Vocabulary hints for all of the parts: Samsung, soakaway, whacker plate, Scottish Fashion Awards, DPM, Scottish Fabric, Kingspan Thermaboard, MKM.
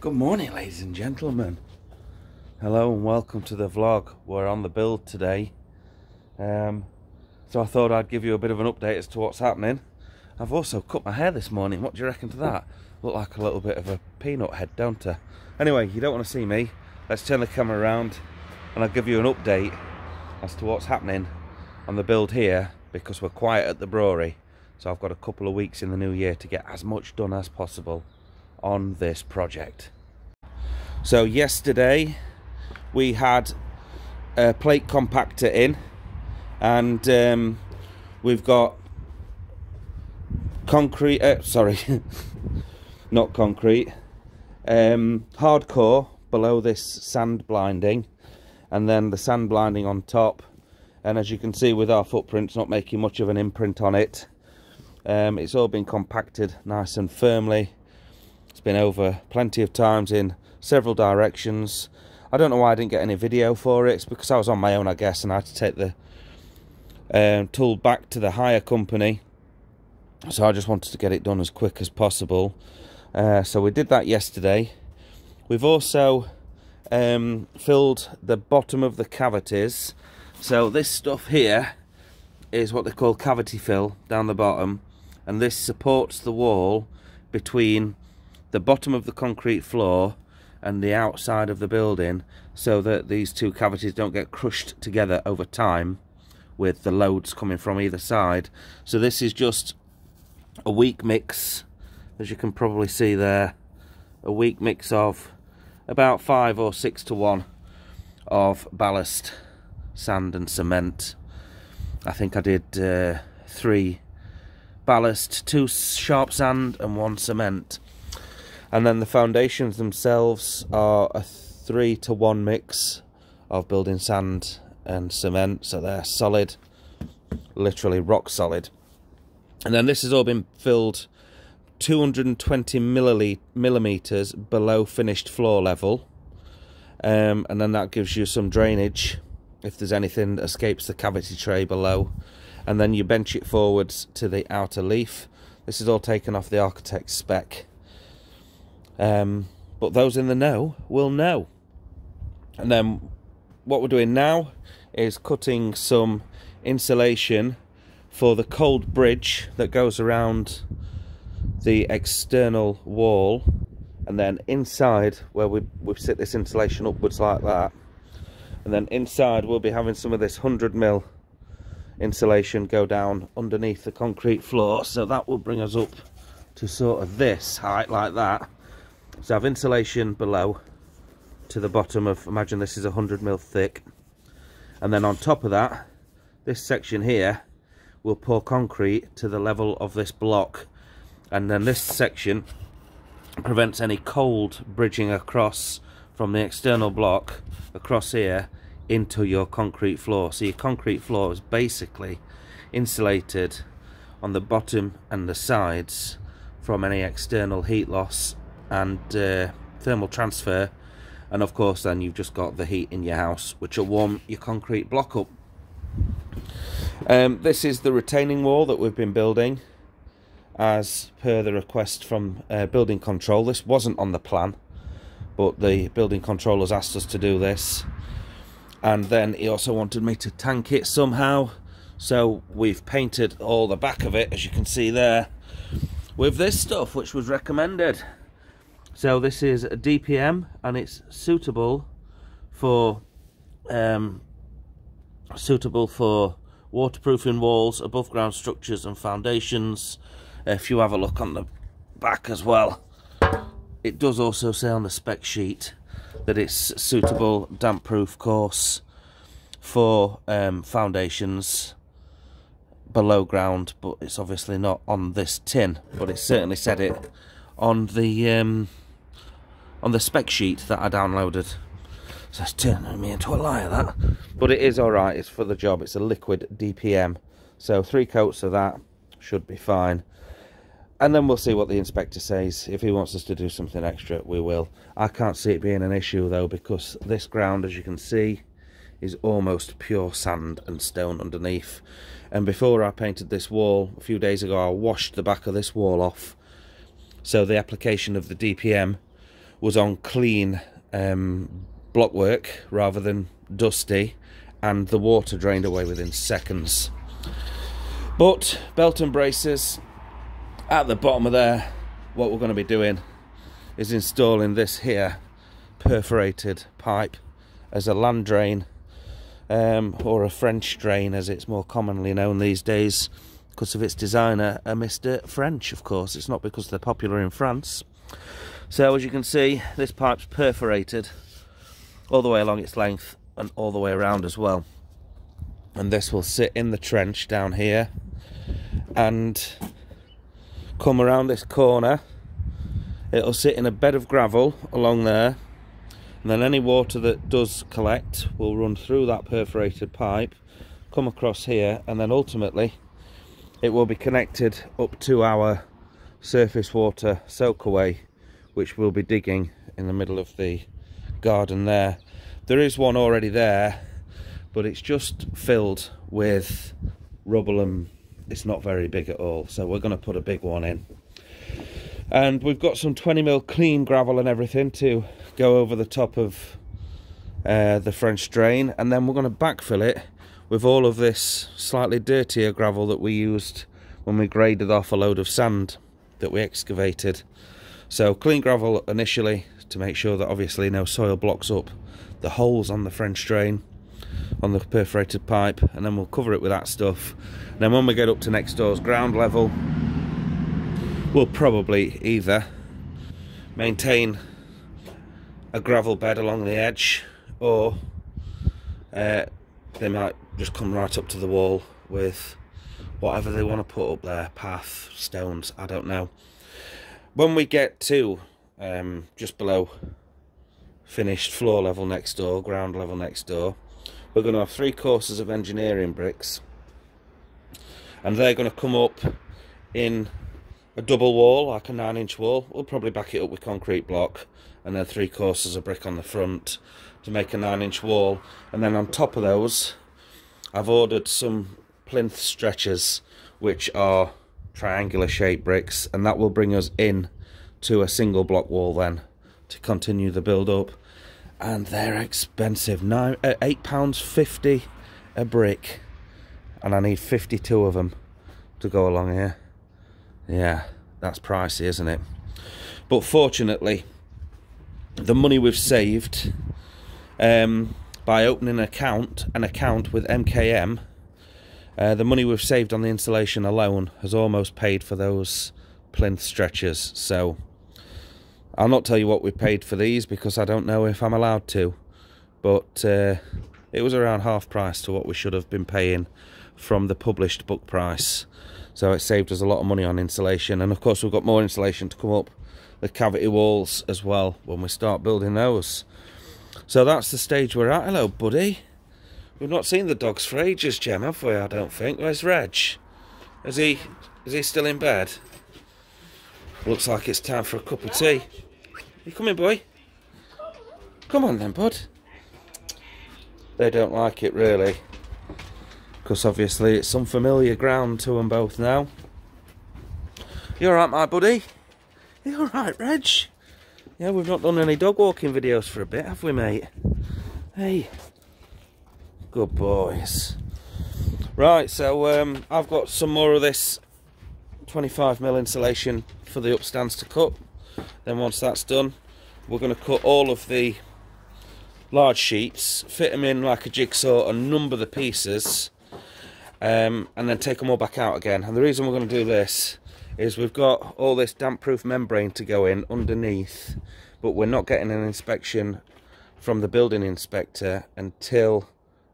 Good morning, ladies and gentlemen. Hello and welcome to the vlog. We're on the build today. So I thought I'd give you a bit of an update as to what's happening. I've also cut my hair this morning. What do you reckon to that? Look like a little bit of a peanut head, don't I? Anyway, you don't want to see me. Let's turn the camera around and I'll give you an update as to what's happening on the build here, because we're quiet at the brewery. So I've got a couple of weeks in the new year to get as much done as possible on this project. So yesterday we had a plate compactor in, and we've got concrete, sorry, not concrete, hardcore below this sand blinding, and then the sand blinding on top. And as you can see with our footprints not making much of an imprint on it, it's all been compacted nice and firmly. It's been over plenty of times in several directions. I don't know why I didn't get any video for it. It's because I was on my own, I guess, and I had to take the tool back to the hire company. So I just wanted to get it done as quick as possible. So we did that yesterday. We've also filled the bottom of the cavities. So this stuff here is what they call cavity fill down the bottom, and this supports the wall between the bottom of the concrete floor and the outside of the building, so that these two cavities don't get crushed together over time with the loads coming from either side. So this is just a weak mix, as you can probably see there, a weak mix of about 5 or 6 to 1 of ballast, sand and cement. I think I did 3 ballast, 2 sharp sand and 1 cement. And then the foundations themselves are a 3 to 1 mix of building sand and cement, so they're solid, literally rock solid. And then this has all been filled 220 millimeters below finished floor level, and then that gives you some drainage if there's anything that escapes the cavity tray below. And then you bench it forwards to the outer leaf. This is all taken off the architect's spec. But those in the know will know. And then what we're doing now is cutting some insulation for the cold bridge that goes around the external wall, and then inside where we sit this insulation upwards like that, and then inside we'll be having some of this 100mm insulation go down underneath the concrete floor, so that will bring us up to sort of this height like that. So I have insulation below to the bottom of, imagine this is 100mm thick, and then on top of that, this section here will pour concrete to the level of this block, and then this section prevents any cold bridging across from the external block across here into your concrete floor. So your concrete floor is basically insulated on the bottom and the sides from any external heat loss and thermal transfer. And of course then you've just got the heat in your house, which will warm your concrete block up. This is the retaining wall that we've been building as per the request from building control. This wasn't on the plan, but the building control has asked us to do this, and then he also wanted me to tank it somehow. So we've painted all the back of it, as you can see there, with this stuff which was recommended. So this is a DPM, and it's suitable for waterproofing walls, above ground structures and foundations. If you have a look on the back as well, it does also say on the spec sheet that it's suitable damp proof course for foundations below ground, but it's obviously not on this tin, but it certainly said it on the spec sheet that I downloaded. So it's turning me into a liar, that. But it is alright, it's for the job. It's a liquid DPM. So 3 coats of that should be fine. And then we'll see what the inspector says. If he wants us to do something extra, we will. I can't see it being an issue though, because this ground, as you can see, is almost pure sand and stone underneath. And before I painted this wall a few days ago, I washed the back of this wall off. So the application of the DPM was on clean blockwork rather than dusty, and the water drained away within seconds. But belt and braces at the bottom of there, what we're going to be doing is installing this here perforated pipe as a land drain, or a French drain as it's more commonly known these days, because of its designer, a Mr. French, of course. It's not because they're popular in France. So as you can see, this pipe's perforated all the way along its length and all the way around as well. And this will sit in the trench down here and come around this corner. It'll sit in a bed of gravel along there, and then any water that does collect will run through that perforated pipe, come across here, and then ultimately it will be connected up to our surface water soakaway, which we'll be digging in the middle of the garden there. There is one already there, but it's just filled with rubble and it's not very big at all, so we're going to put a big one in. And we've got some 20mm clean gravel and everything to go over the top of the French drain, and then we're going to backfill it with all of this slightly dirtier gravel that we used when we graded off a load of sand that we excavated. So clean gravel initially to make sure that obviously no soil blocks up the holes on the French drain, on the perforated pipe, and then we'll cover it with that stuff. And then when we get up to next door's ground level, we'll probably either maintain a gravel bed along the edge, or they might just come right up to the wall with whatever they want to put up there, path, stones, I don't know. When we get to just below finished floor level next door, ground level next door, we're going to have 3 courses of engineering bricks, and they're going to come up in a double wall, like a 9-inch wall. We'll probably back it up with concrete block, and then 3 courses of brick on the front to make a 9-inch wall. And then on top of those, I've ordered some plinth stretchers, which are triangular shaped bricks, and that will bring us in to a single block wall then to continue the build up. And they're expensive, £8.50 a brick, and I need 52 of them to go along here. Yeah, that's pricey, isn't it? But fortunately, the money we've saved by opening an account with MKM, the money we've saved on the installation alone has almost paid for those plinth stretchers. So I'll not tell you what we paid for these because I don't know if I'm allowed to, but it was around half price to what we should have been paying from the published book price. So it saved us a lot of money on insulation, and of course we've got more insulation to come up the cavity walls as well when we start building those. So that's the stage we're at. Hello, buddy. We've not seen the dogs for ages, Jem, have we? I don't think. Where's Reg? Is he still in bed? Looks like it's time for a cup of tea. You coming, boy? Come on then, bud. They don't like it really, because obviously it's some familiar ground to them both now. You alright, my buddy? You alright, Reg? Yeah, we've not done any dog walking videos for a bit, have we, mate? Hey, good boys. Right, so I've got some more of this 25mm insulation for the upstands to cut. Then once that's done, we're going to cut all of the large sheets, fit them in like a jigsaw and number the pieces, and then take them all back out again. And the reason we're going to do this is we've got all this damp proof membrane to go in underneath, but we're not getting an inspection from the building inspector until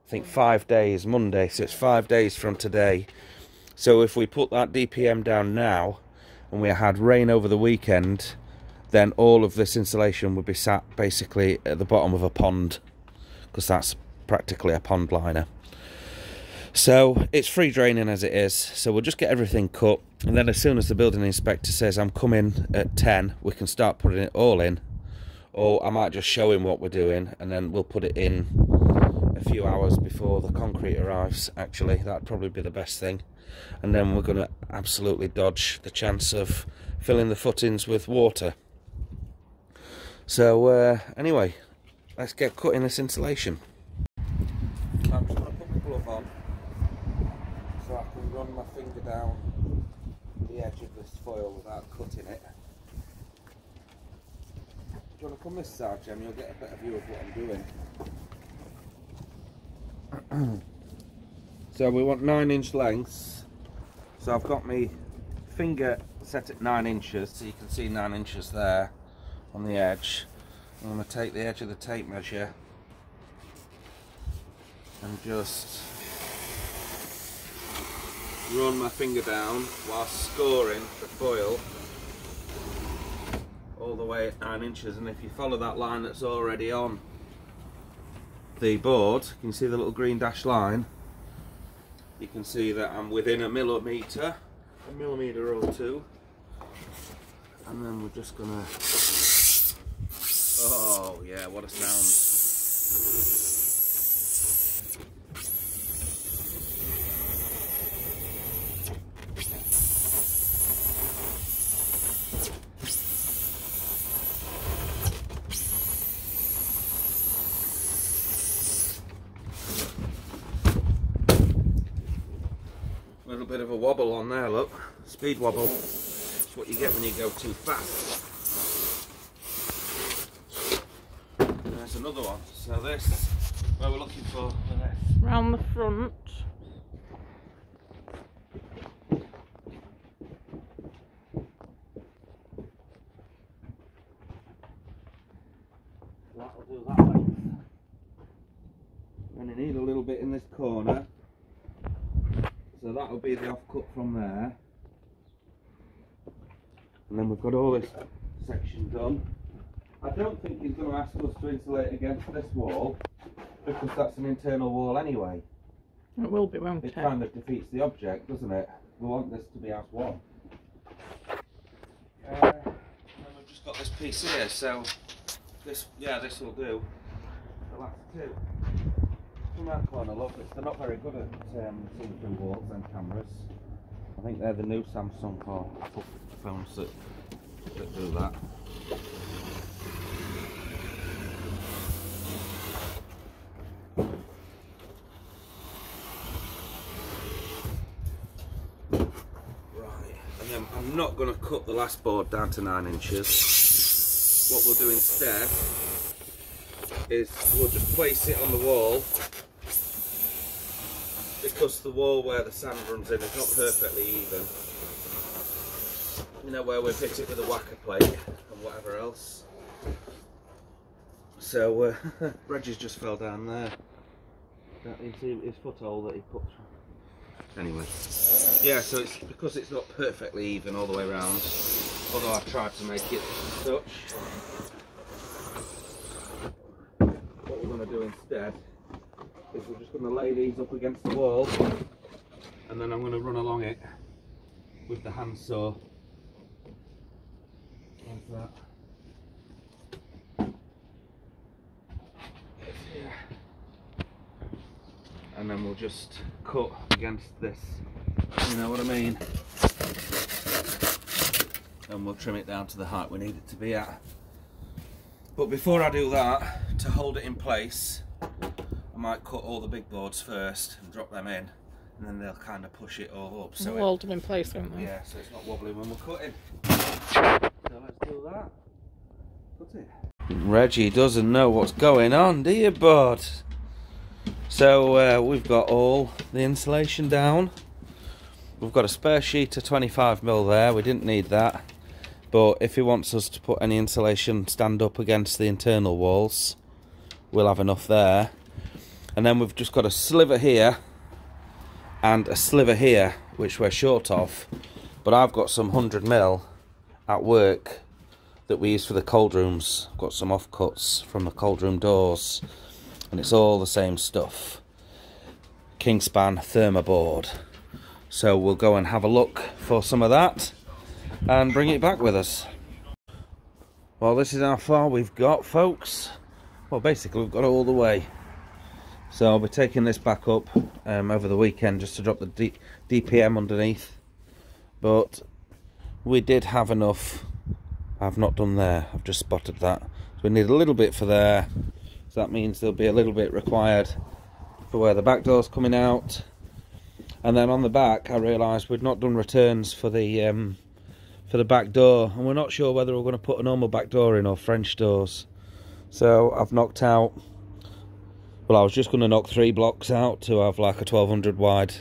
I think 5 days, Monday, so it's 5 days from today. So if we put that DPM down now and we had rain over the weekend, then all of this insulation would be sat basically at the bottom of a pond, because that's practically a pond liner. So it's free draining as it is, so we'll just get everything cut, and then as soon as the building inspector says I'm coming at 10, we can start putting it all in, or I might just show him what we're doing and then we'll put it in a few hours before the concrete arrives. Actually, that'd probably be the best thing, and then we're going to absolutely dodge the chance of filling the footings with water. So anyway, let's get cutting this insulation. I'm just going to put my glove on so I can run my finger down the edge of this foil without cutting it. Do you want to come this side, Jem? You'll get a better view of what I'm doing. So we want 9-inch lengths. So I've got my finger set at 9 inches, so you can see 9 inches there on the edge. I'm going to take the edge of the tape measure and just run my finger down while scoring the foil all the way at 9 inches. And if you follow that line that's already on the board, you can see the little green dash line, you can see that I'm within a millimetre or two. And then we're just gonna, oh yeah, what a sound. Bit of a wobble on there, look, speed wobble. That's what you get when you go too fast. And there's another one. So this, where we're looking for this. Round the front. That'll do that length. And you need a little bit in this corner. So that'll be the off cut from there. And then we've got all this section done. I don't think he's going to ask us to insulate against this wall, because that's an internal wall anyway. It will be, won't it? It kind of defeats the object, doesn't it? We want this to be house one. And we've just got this piece here, so this, yeah, this will do. The last two. From that corner, look, they're not very good at see-through walls and cameras. I think they're the new Samsung or Apple phones that do that. Right, and then I'm not going to cut the last board down to 9 inches. What we'll do instead is we'll just place it on the wall, because the wall where the sand runs in is not perfectly even. You know, where we've hit it with a whacker plate and whatever else. So, Reggie's just fell down there. That is his foothole that he put. Anyway, yeah, so it's because it's not perfectly even all the way around, although I've tried to make it such. Do instead is we're just going to lay these up against the wall, and then I'm going to run along it with the handsaw like that. And then we'll just cut against this, you know what I mean, and we'll trim it down to the height we need it to be at. But before I do that, to hold it in place, I might cut all the big boards first and drop them in, and then they'll kind of push it all up. So we'll hold them in place, won't they? Yeah, so it's not wobbling when we're cutting. So let's do that. Cut it. Reggie doesn't know what's going on, do you, bud? So we've got all the insulation down. We've got a spare sheet of 25mm there. We didn't need that. But if he wants us to put any insulation stand up against the internal walls, we'll have enough there. And then we've just got a sliver here and a sliver here, which we're short of. But I've got some 100mm at work that we use for the cold rooms. I've got some offcuts from the cold room doors, and it's all the same stuff. Kingspan Thermaboard. So we'll go and have a look for some of that and bring it back with us. Well, this is how far we've got, folks. Well, basically we've got all the way. So I'll be taking this back up over the weekend just to drop the DPM underneath. But we did have enough. I've not done there, I've just spotted that. So We need a little bit for there, so that means there'll be a little bit required for where the back door's coming out. And then on the back, I realised we'd not done returns for the back door, and we're not sure whether we're going to put a normal back door in or French doors. So I've knocked out, well, I was just going to knock 3 blocks out to have like a 1200 wide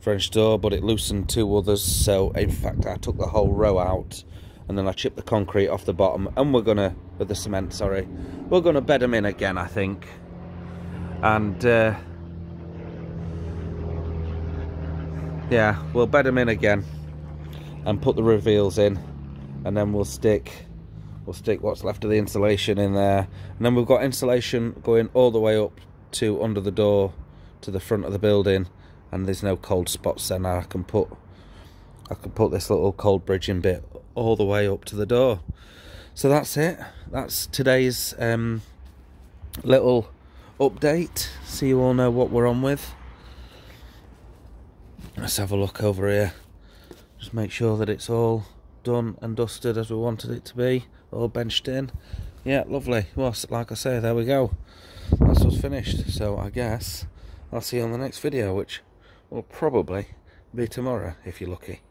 French door, but it loosened 2 others, so in fact I took the whole row out, and then I chipped the concrete off the bottom, and we're gonna, with the cement, sorry, we're gonna bed them in again, I think. And yeah, we'll bed them in again and put the reveals in, and then we'll stick what's left of the insulation in there, and then we've got insulation going all the way up to under the door to the front of the building, and there's no cold spots there now. I can put this little cold bridging bit all the way up to the door. So that's it. That's today's little update, so you all know what we're on with. Let's have a look over here. Just make sure that it's all done and dusted as we wanted it to be, all benched in. Yeah, lovely. Well, like I say, there we go. That's us finished. So I guess I'll see you on the next video, which will probably be tomorrow if you're lucky.